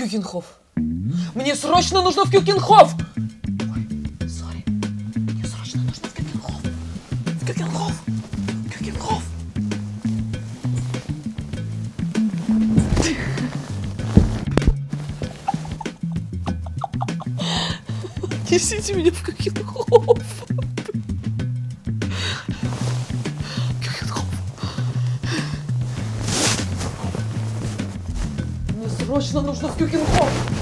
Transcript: Кёкенхоф. Мне срочно нужно в Кёкенхоф! Ой, сори. Мне срочно нужно в Кёкенхоф. В Кёкенхоф. Кёкенхоф. Несите меня в Кёкенхоф. Срочно нужно в Кёкенхоф!